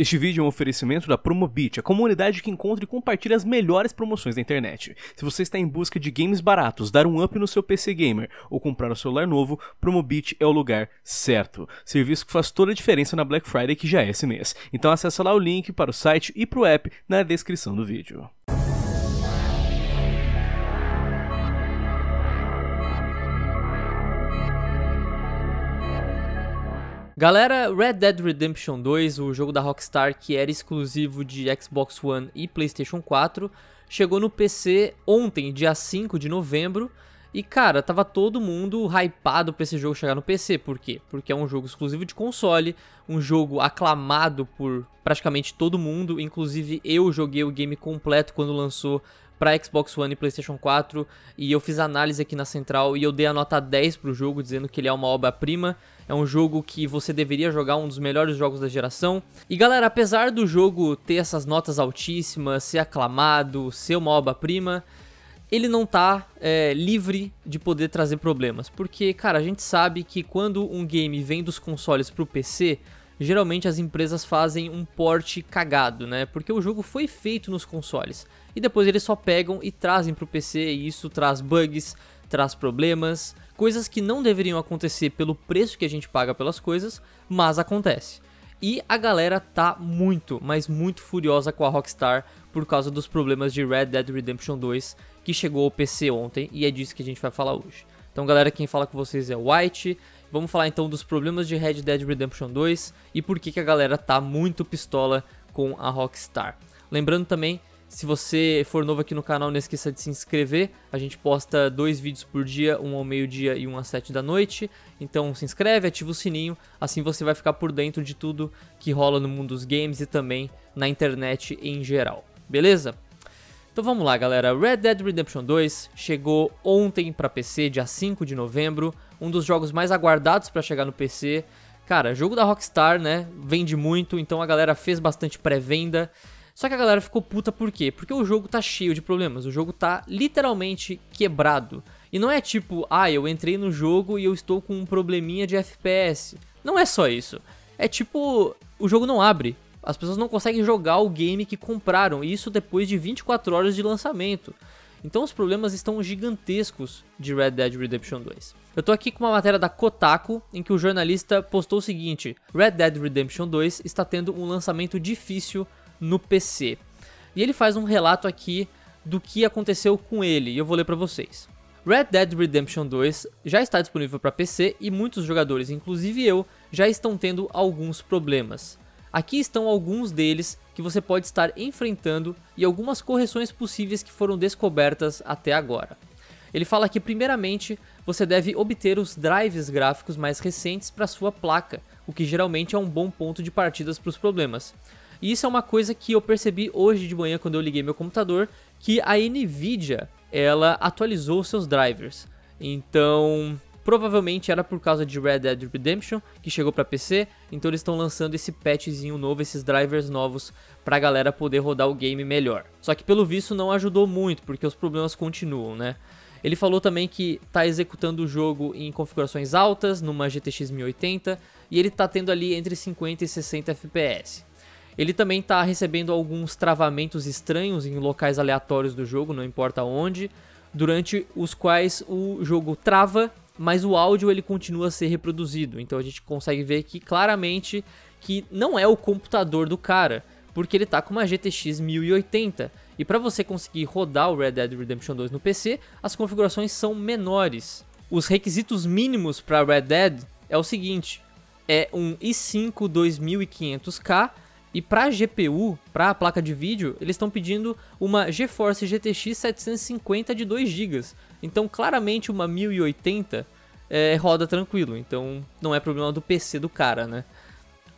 Este vídeo é um oferecimento da Promobit, a comunidade que encontra e compartilha as melhores promoções da internet. Se você está em busca de games baratos, dar um up no seu PC gamer ou comprar um celular novo, Promobit é o lugar certo. Serviço que faz toda a diferença na Black Friday, que já é esse mês. Então acessa lá o link para o site e para o app na descrição do vídeo. Galera, Red Dead Redemption 2, o jogo da Rockstar que era exclusivo de Xbox One e PlayStation 4, chegou no PC ontem, dia 5 de novembro, e cara, tava todo mundo hypado pra esse jogo chegar no PC. Por quê? Porque é um jogo exclusivo de console, um jogo aclamado por praticamente todo mundo, inclusive eu joguei o game completo quando lançou para Xbox One e PlayStation 4, e eu fiz análise aqui na Central e eu dei a nota 10 pro jogo, dizendo que ele é uma obra-prima, é um jogo que você deveria jogar, um dos melhores jogos da geração. E galera, apesar do jogo ter essas notas altíssimas, ser aclamado, ser uma obra-prima, ele não tá livre de poder trazer problemas, porque cara, a gente sabe que quando um game vem dos consoles pro PC, geralmente as empresas fazem um port cagado, né? Porque o jogo foi feito nos consoles e depois eles só pegam e trazem pro PC, e isso traz bugs, traz problemas, coisas que não deveriam acontecer pelo preço que a gente paga pelas coisas, mas acontece. E a galera tá muito, mas muito furiosa com a Rockstar por causa dos problemas de Red Dead Redemption 2, que chegou ao PC ontem, e é disso que a gente vai falar hoje. Então galera, quem fala com vocês é o White. Vamos falar então dos problemas de Red Dead Redemption 2 e por que a galera tá muito pistola com a Rockstar. Lembrando também, se você for novo aqui no canal, não esqueça de se inscrever. A gente posta 2 vídeos por dia, um ao meio-dia e um às 7 da noite. Então se inscreve, ativa o sininho, assim você vai ficar por dentro de tudo que rola no mundo dos games e também na internet em geral. Beleza? Então vamos lá galera, Red Dead Redemption 2 chegou ontem para PC, dia 5 de novembro, um dos jogos mais aguardados para chegar no PC. Cara, jogo da Rockstar, né, vende muito, então a galera fez bastante pré-venda, só que a galera ficou puta por quê? Porque o jogo tá cheio de problemas, o jogo tá literalmente quebrado. E não é tipo, ah, eu entrei no jogo e eu estou com um probleminha de FPS. Não é só isso, é tipo, o jogo não abre. As pessoas não conseguem jogar o game que compraram, e isso depois de 24 horas de lançamento. Então os problemas estão gigantescos de Red Dead Redemption 2. Eu tô aqui com uma matéria da Kotaku, em que o jornalista postou o seguinte: Red Dead Redemption 2 está tendo um lançamento difícil no PC. E ele faz um relato aqui do que aconteceu com ele, e eu vou ler pra vocês. Red Dead Redemption 2 já está disponível para PC e muitos jogadores, inclusive eu, já estão tendo alguns problemas. Aqui estão alguns deles que você pode estar enfrentando e algumas correções possíveis que foram descobertas até agora. Ele fala que primeiramente você deve obter os drives gráficos mais recentes para sua placa, o que geralmente é um bom ponto de partida para os problemas. E isso é uma coisa que eu percebi hoje de manhã quando eu liguei meu computador, que a NVIDIA ela atualizou seus drivers. Então provavelmente era por causa de Red Dead Redemption, que chegou pra PC, então eles estão lançando esse patchzinho novo, esses drivers novos, pra galera poder rodar o game melhor. Só que pelo visto não ajudou muito, porque os problemas continuam, né? Ele falou também que tá executando o jogo em configurações altas, numa GTX 1080, e ele tá tendo ali entre 50 e 60 FPS. Ele também tá recebendo alguns travamentos estranhos em locais aleatórios do jogo, não importa onde, durante os quais o jogo trava, mas o áudio ele continua a ser reproduzido, então a gente consegue ver aqui claramente que não é o computador do cara, porque ele tá com uma GTX 1080, e para você conseguir rodar o Red Dead Redemption 2 no PC, as configurações são menores. Os requisitos mínimos para Red Dead é o seguinte, é um i5 2500K, e para GPU, para a placa de vídeo, eles estão pedindo uma GeForce GTX 750 de 2 GB. Então claramente uma 1080 roda tranquilo, então não é problema do PC do cara, né?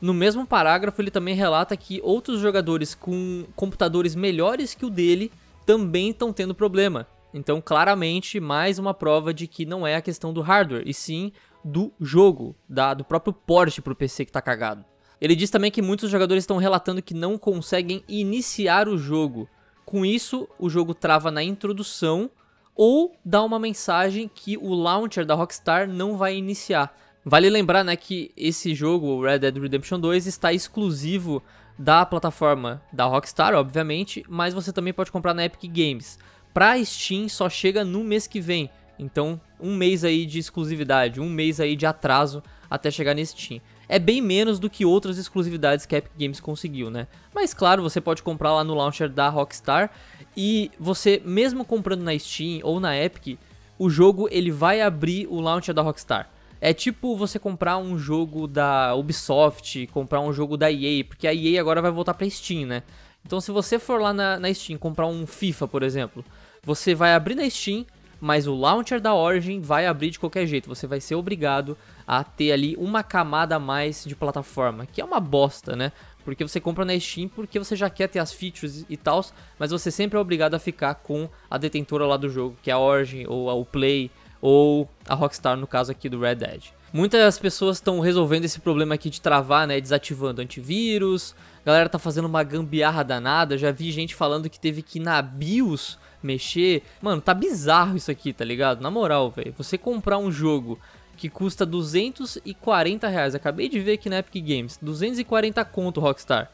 No mesmo parágrafo ele também relata que outros jogadores com computadores melhores que o dele também estão tendo problema. Então claramente mais uma prova de que não é a questão do hardware, e sim do jogo, do próprio port pro PC que tá cagado. Ele diz também que muitos jogadores estão relatando que não conseguem iniciar o jogo. Com isso, o jogo trava na introdução ou dá uma mensagem que o launcher da Rockstar não vai iniciar. Vale lembrar, né, que esse jogo, o Red Dead Redemption 2, está exclusivo da plataforma da Rockstar, obviamente, mas você também pode comprar na Epic Games. Pra Steam só chega no mês que vem, então um mês aí de exclusividade, um mês aí de atraso até chegar nesse Steam. É bem menos do que outras exclusividades que a Epic Games conseguiu, né? Mas claro, você pode comprar lá no launcher da Rockstar e você, mesmo comprando na Steam ou na Epic, o jogo ele vai abrir o launcher da Rockstar. É tipo você comprar um jogo da Ubisoft, comprar um jogo da EA, porque a EA agora vai voltar pra Steam, né? Então se você for lá na Steam comprar um FIFA, por exemplo, você vai abrir na Steam, mas o launcher da Origin vai abrir de qualquer jeito. Você vai ser obrigado a ter ali uma camada a mais de plataforma, que é uma bosta, né? Porque você compra na Steam porque você já quer ter as features e tal, mas você sempre é obrigado a ficar com a detentora lá do jogo, que é a Origin, ou o Play, ou a Rockstar, no caso aqui do Red Dead. Muitas pessoas estão resolvendo esse problema aqui de travar, né, desativando antivírus. A galera tá fazendo uma gambiarra danada, já vi gente falando que teve que ir na BIOS mexer. Mano, tá bizarro isso aqui, tá ligado? Na moral, velho, você comprar um jogo que custa 240 reais, acabei de ver aqui na Epic Games, 240 conto Rockstar,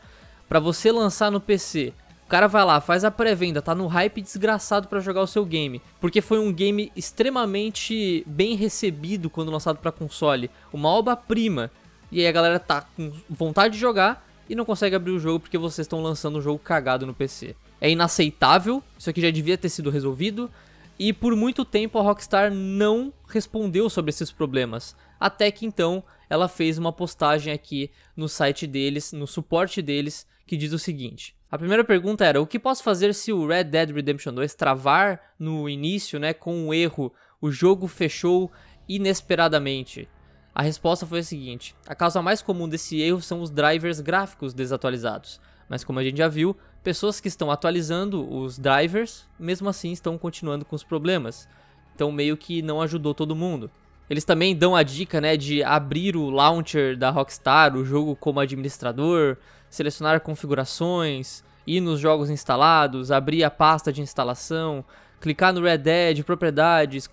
pra você lançar no PC, o cara vai lá, faz a pré-venda, tá no hype desgraçado pra jogar o seu game, porque foi um game extremamente bem recebido quando lançado pra console, uma obra-prima, e aí a galera tá com vontade de jogar e não consegue abrir o jogo porque vocês estão lançando um jogo cagado no PC. É inaceitável, isso aqui já devia ter sido resolvido. E por muito tempo a Rockstar não respondeu sobre esses problemas, até que então ela fez uma postagem aqui no site deles, no suporte deles, que diz o seguinte. A primeira pergunta era, o que posso fazer se o Red Dead Redemption 2 travar no início, né, com um erro, o jogo fechou inesperadamente? A resposta foi a seguinte, a causa mais comum desse erro são os drivers gráficos desatualizados, mas como a gente já viu, pessoas que estão atualizando os drivers, mesmo assim estão continuando com os problemas. Então meio que não ajudou todo mundo. Eles também dão a dica, né, de abrir o launcher da Rockstar, o jogo como administrador, selecionar configurações, ir nos jogos instalados, abrir a pasta de instalação, clicar no Red Dead, propriedades,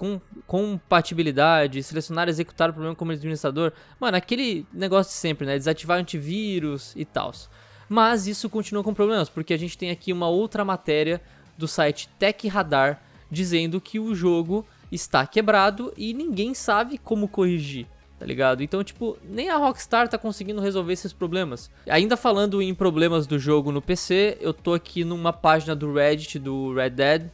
compatibilidade, selecionar executar o programa como administrador. Mano, aquele negócio de sempre, né, desativar antivírus e tal. Mas isso continua com problemas, porque a gente tem aqui uma outra matéria do site TechRadar dizendo que o jogo está quebrado e ninguém sabe como corrigir, tá ligado? Então, tipo, nem a Rockstar tá conseguindo resolver esses problemas. Ainda falando em problemas do jogo no PC, eu tô aqui numa página do Reddit, do Red Dead,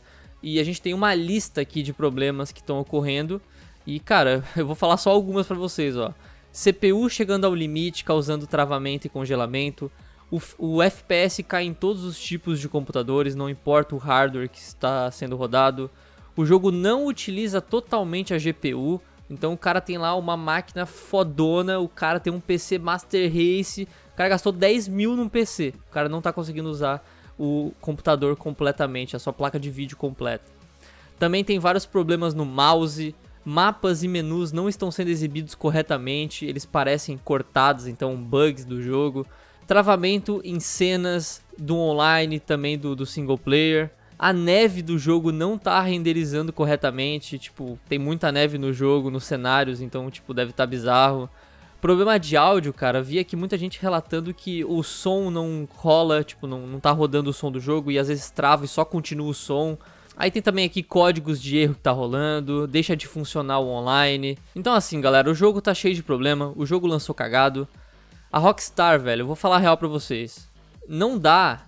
e a gente tem uma lista aqui de problemas que estão ocorrendo. E, cara, eu vou falar só algumas pra vocês, ó. CPU chegando ao limite, causando travamento e congelamento. O FPS cai em todos os tipos de computadores, não importa o hardware que está sendo rodado. O jogo não utiliza totalmente a GPU, então o cara tem lá uma máquina fodona, o cara tem um PC Master Race, o cara gastou 10 mil num PC, o cara não está conseguindo usar o computador completamente, a sua placa de vídeo completa. Também tem vários problemas no mouse, mapas e menus não estão sendo exibidos corretamente, eles parecem cortados, então bugs do jogo. Travamento em cenas do online, também do single player. A neve do jogo não tá renderizando corretamente, tipo, tem muita neve no jogo, nos cenários, então, tipo, deve tá bizarro. Problema de áudio, cara, vi aqui muita gente relatando que o som não rola, tipo, não tá rodando o som do jogo e às vezes trava e só continua o som. Aí tem também aqui códigos de erro que tá rolando, deixa de funcionar o online. Então, assim, galera, o jogo tá cheio de problema, o jogo lançou cagado. A Rockstar, velho, eu vou falar a real pra vocês, não dá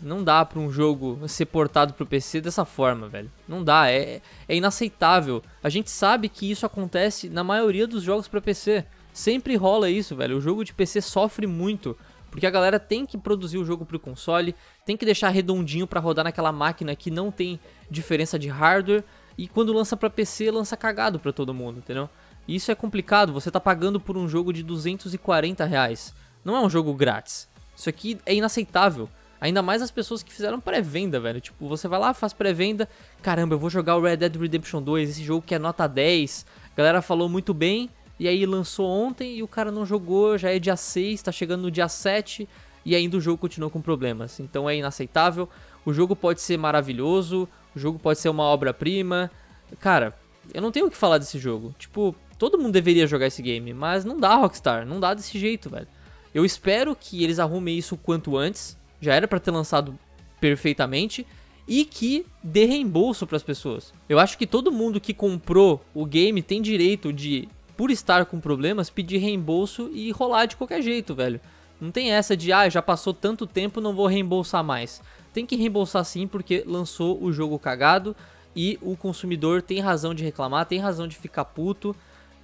pra um jogo ser portado pro PC dessa forma, velho, não dá, é inaceitável, a gente sabe que isso acontece na maioria dos jogos pra PC, sempre rola isso, velho, o jogo de PC sofre muito, porque a galera tem que produzir o jogo pro console, tem que deixar redondinho pra rodar naquela máquina que não tem diferença de hardware, e quando lança pra PC, lança cagado pra todo mundo, entendeu? Isso é complicado, você tá pagando por um jogo de 240 reais, não é um jogo grátis. Isso aqui é inaceitável. Ainda mais as pessoas que fizeram pré-venda, velho. Tipo, você vai lá, faz pré-venda. Caramba, eu vou jogar o Red Dead Redemption 2, esse jogo que é nota 10. A galera falou muito bem. E aí lançou ontem e o cara não jogou. Já é dia 6, tá chegando no dia 7. E ainda o jogo continua com problemas. Então é inaceitável. O jogo pode ser maravilhoso. O jogo pode ser uma obra-prima. Cara, eu não tenho o que falar desse jogo. Tipo, todo mundo deveria jogar esse game. Mas não dá, Rockstar. Não dá desse jeito, velho. Eu espero que eles arrumem isso o quanto antes, já era pra ter lançado perfeitamente, e que dê reembolso pras pessoas. Eu acho que todo mundo que comprou o game tem direito de, por estar com problemas, pedir reembolso e rolar de qualquer jeito, velho. Não tem essa de, ah, já passou tanto tempo, não vou reembolsar mais. Tem que reembolsar sim, porque lançou o jogo cagado e o consumidor tem razão de reclamar, tem razão de ficar puto.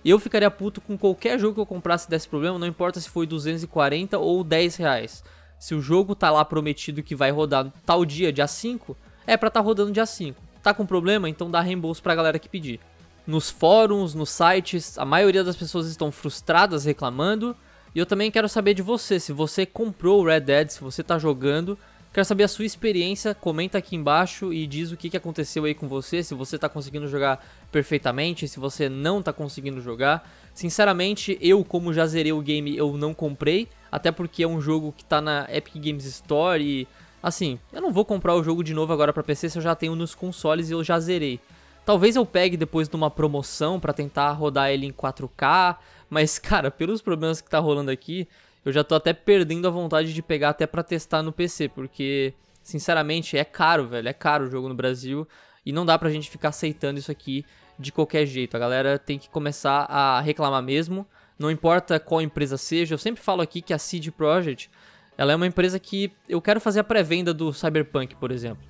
Eu ficaria puto com qualquer jogo que eu comprasse desse problema, não importa se foi 240 ou 10 reais. Se o jogo tá lá prometido que vai rodar tal dia, dia 5, é pra tá rodando dia 5. Tá com problema? Então dá reembolso pra galera que pedir. Nos fóruns, nos sites, a maioria das pessoas estão frustradas reclamando. E eu também quero saber de você, se você comprou o Red Dead, se você tá jogando. Quero saber a sua experiência, comenta aqui embaixo e diz o que aconteceu aí com você, se você tá conseguindo jogar perfeitamente, se você não tá conseguindo jogar. Sinceramente, eu, como já zerei o game, eu não comprei, até porque é um jogo que tá na Epic Games Store e, assim, eu não vou comprar o jogo de novo agora pra PC se eu já tenho nos consoles e eu já zerei. Talvez eu pegue depois de uma promoção pra tentar rodar ele em 4K, mas, cara, pelos problemas que tá rolando aqui, eu já tô até perdendo a vontade de pegar até pra testar no PC, porque, sinceramente, é caro, velho, é caro o jogo no Brasil, e não dá pra gente ficar aceitando isso aqui de qualquer jeito. A galera tem que começar a reclamar mesmo, não importa qual empresa seja. Eu sempre falo aqui que a CD Projekt, ela é uma empresa que eu quero fazer a pré-venda do Cyberpunk, por exemplo.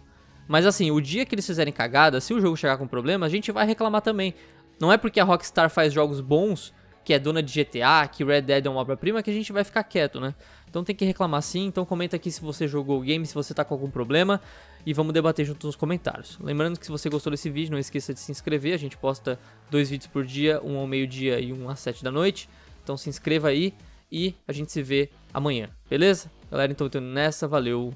Mas assim, o dia que eles fizerem cagada, se o jogo chegar com problema, a gente vai reclamar também. Não é porque a Rockstar faz jogos bons, que é dona de GTA, que Red Dead é uma obra-prima, que a gente vai ficar quieto, né? Então tem que reclamar sim, então comenta aqui se você jogou o game, se você tá com algum problema, e vamos debater junto nos comentários. Lembrando que se você gostou desse vídeo, não esqueça de se inscrever, a gente posta 2 vídeos por dia, um ao meio-dia e um às 7 da noite, então se inscreva aí, e a gente se vê amanhã, beleza? Galera, então eu tô indo nessa, valeu,